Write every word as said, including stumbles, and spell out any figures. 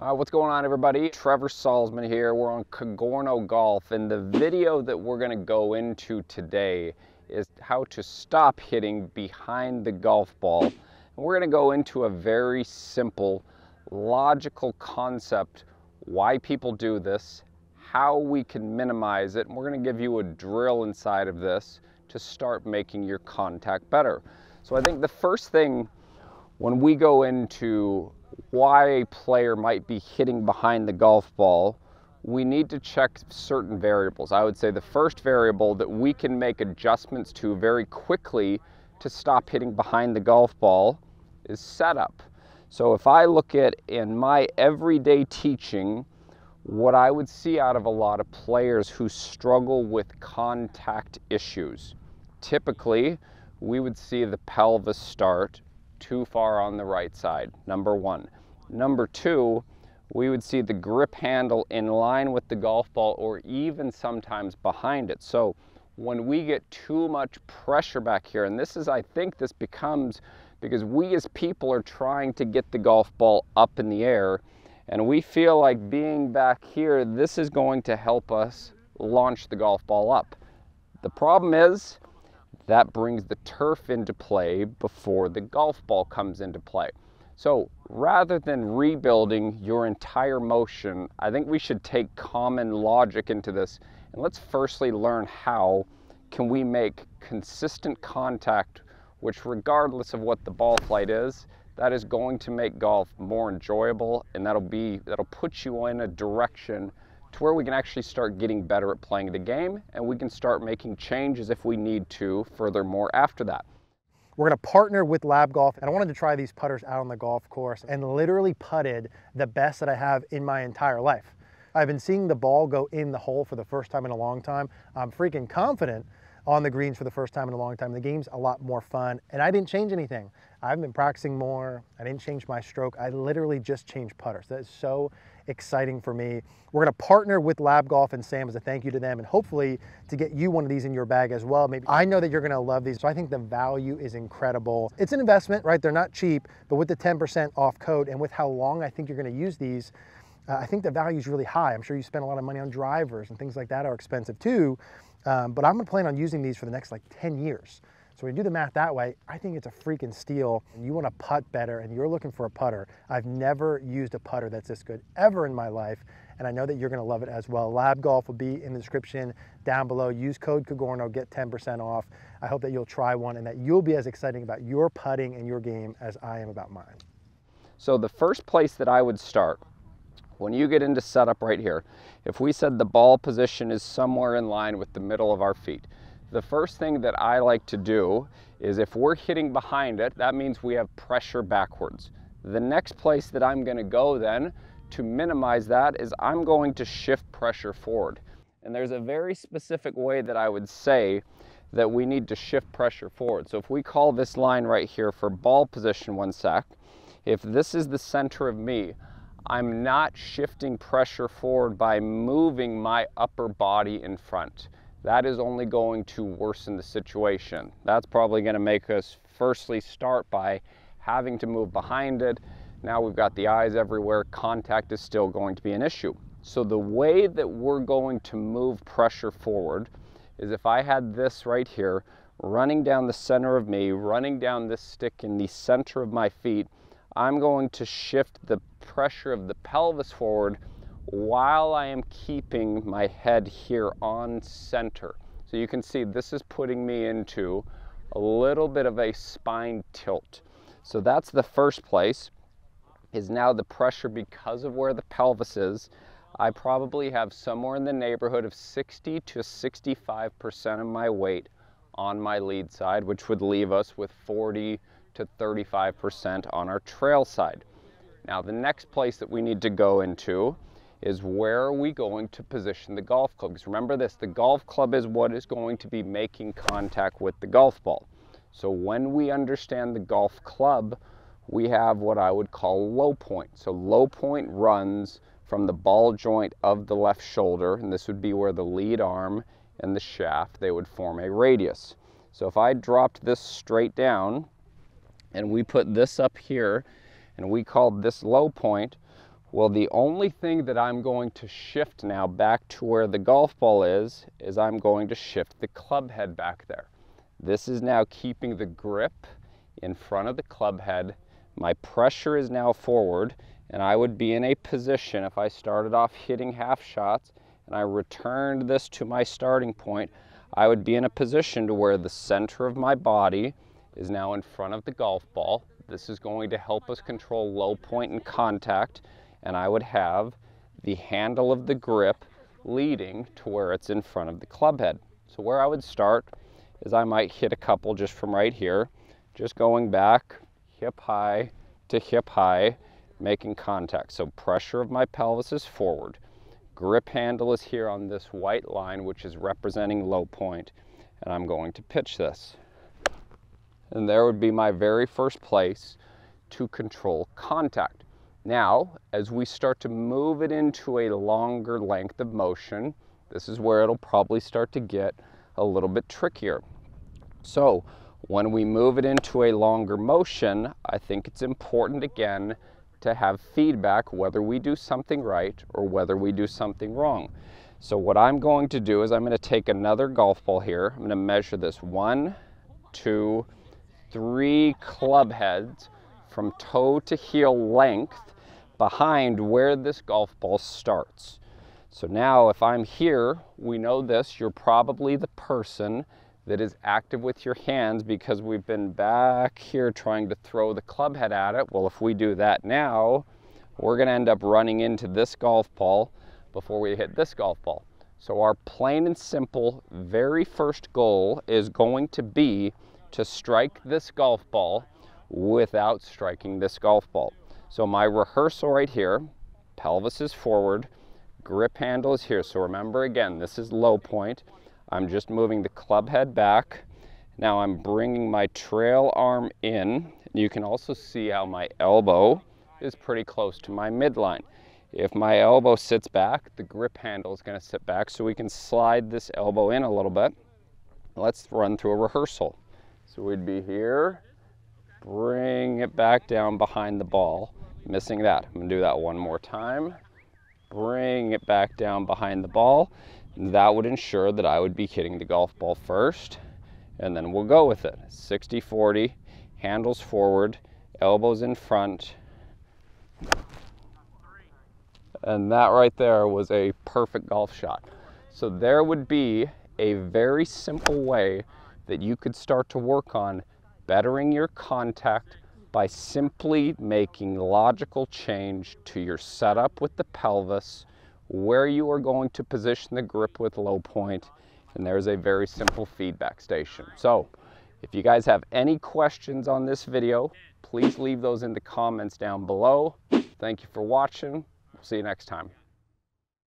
Uh, what's going on, everybody? Trevor Salzman here. We're on L A B Golf, and the video that we're going to go into today is how to stop hitting behind the golf ball. And we're going to go into a very simple, logical concept, why people do this, how we can minimize it, and we're going to give you a drill inside of this to start making your contact better. So I think the first thing when we go into why a player might be hitting behind the golf ball, we need to check certain variables. I would say the first variable that we can make adjustments to very quickly to stop hitting behind the golf ball is setup. So if I look at in my everyday teaching, what I would see out of a lot of players who struggle with contact issues, typically we would see the pelvis start too far on the right side, number one. Number two, we would see the grip handle in line with the golf ball or even sometimes behind it. So when we get too much pressure back here, and this is, I think this becomes because we as people are trying to get the golf ball up in the air, and we feel like being back here, this is going to help us launch the golf ball up. The problem is, that brings the turf into play before the golf ball comes into play. So rather than rebuilding your entire motion, I think we should take common logic into this. And let's firstly learn how can we make consistent contact, which regardless of what the ball flight is, that is going to make golf more enjoyable, and that'll be that'll put you in a direction to where we can actually start getting better at playing the game, and we can start making changes if we need to furthermore after that. We're going to partner with L A B Golf, and I wanted to try these putters out on the golf course and literally putted the best that I have in my entire life. I've been seeing the ball go in the hole for the first time in a long time. I'm freaking confident on the greens for the first time in a long time. The game's a lot more fun, and I didn't change anything. I've been practicing more. I didn't change my stroke. I literally just changed putters. That is so exciting for me. We're gonna partner with L A B Golf and Sam as a thank you to them, and hopefully to get you one of these in your bag as well. Maybe I know that you're gonna love these, so I think the value is incredible. It's an investment, right? They're not cheap, but with the ten percent off code and with how long I think you're gonna use these, uh, I think the value is really high. I'm sure you spend a lot of money on drivers and things like that are expensive too, um, but I'm gonna plan on using these for the next like ten years. So when you do the math that way, I think it's a freaking steal. And you want to putt better and you're looking for a putter. I've never used a putter that's this good ever in my life. And I know that you're going to love it as well. L A B Golf will be in the description down below. Use code L A B, get ten percent off. I hope that you'll try one and that you'll be as excited about your putting and your game as I am about mine. So the first place that I would start, when you get into setup right here, if we said the ball position is somewhere in line with the middle of our feet, the first thing that I like to do is if we're hitting behind it, that means we have pressure backwards. The next place that I'm going to go then to minimize that is I'm going to shift pressure forward. And there's a very specific way that I would say that we need to shift pressure forward. So if we call this line right here for ball position one sec, if this is the center of me, I'm not shifting pressure forward by moving my upper body in front. That is only going to worsen the situation. That's probably going to make us firstly start by having to move behind it. Now we've got the eyes everywhere. Contact is still going to be an issue. So the way that we're going to move pressure forward is if I had this right here, running down the center of me, running down this stick in the center of my feet, I'm going to shift the pressure of the pelvis forward while I am keeping my head here on center. So you can see this is putting me into a little bit of a spine tilt. So that's the first place, is now the pressure because of where the pelvis is. I probably have somewhere in the neighborhood of sixty to sixty-five percent of my weight on my lead side, which would leave us with forty to thirty-five percent on our trail side. Now the next place that we need to go into is where are we going to position the golf club? Because remember this, the golf club is what is going to be making contact with the golf ball. So when we understand the golf club, we have what I would call low point. So low point runs from the ball joint of the left shoulder, and this would be where the lead arm and the shaft, they would form a radius. So if I dropped this straight down and we put this up here and we called this low point, Well, the only thing that I'm going to shift now back to where the golf ball is, is I'm going to shift the club head back there. This is now keeping the grip in front of the club head. My pressure is now forward, and I would be in a position if I started off hitting half shots and I returned this to my starting point, I would be in a position to where the center of my body is now in front of the golf ball. This is going to help us control low point and contact, and I would have the handle of the grip leading to where it's in front of the club head. So where I would start is I might hit a couple just from right here, just going back hip high to hip high, making contact. So pressure of my pelvis is forward. Grip handle is here on this white line, which is representing low point, and I'm going to pitch this. And there would be my very first place to control contact. Now, as we start to move it into a longer length of motion, this is where it'll probably start to get a little bit trickier. So when we move it into a longer motion, I think it's important again to have feedback whether we do something right or whether we do something wrong. So what I'm going to do is I'm going to take another golf ball here. I'm going to measure this one, two, three club heads from toe to heel length behind where this golf ball starts. So now if I'm here, we know this, you're probably the person that is active with your hands because we've been back here trying to throw the club head at it. Well, if we do that now, we're gonna end up running into this golf ball before we hit this golf ball. So our plain and simple very first goal is going to be to strike this golf ball without striking this golf ball. So my rehearsal right here, pelvis is forward, grip handle is here. So remember again, this is low point. I'm just moving the club head back. Now I'm bringing my trail arm in. You can also see how my elbow is pretty close to my midline. If my elbow sits back, the grip handle is going to sit back, so we can slide this elbow in a little bit. Let's run through a rehearsal. So we'd be here, bring it back down behind the ball, missing that. I'm going to do that one more time. Bring it back down behind the ball. That would ensure that I would be hitting the golf ball first, and then we'll go with it. sixty forty, handles forward, elbows in front. And that right there was a perfect golf shot. So there would be a very simple way that you could start to work on bettering your contact by simply making logical change to your setup with the pelvis, where you are going to position the grip with low point, and there's a very simple feedback station. So if you guys have any questions on this video, please leave those in the comments down below. Thank you for watching. See you next time.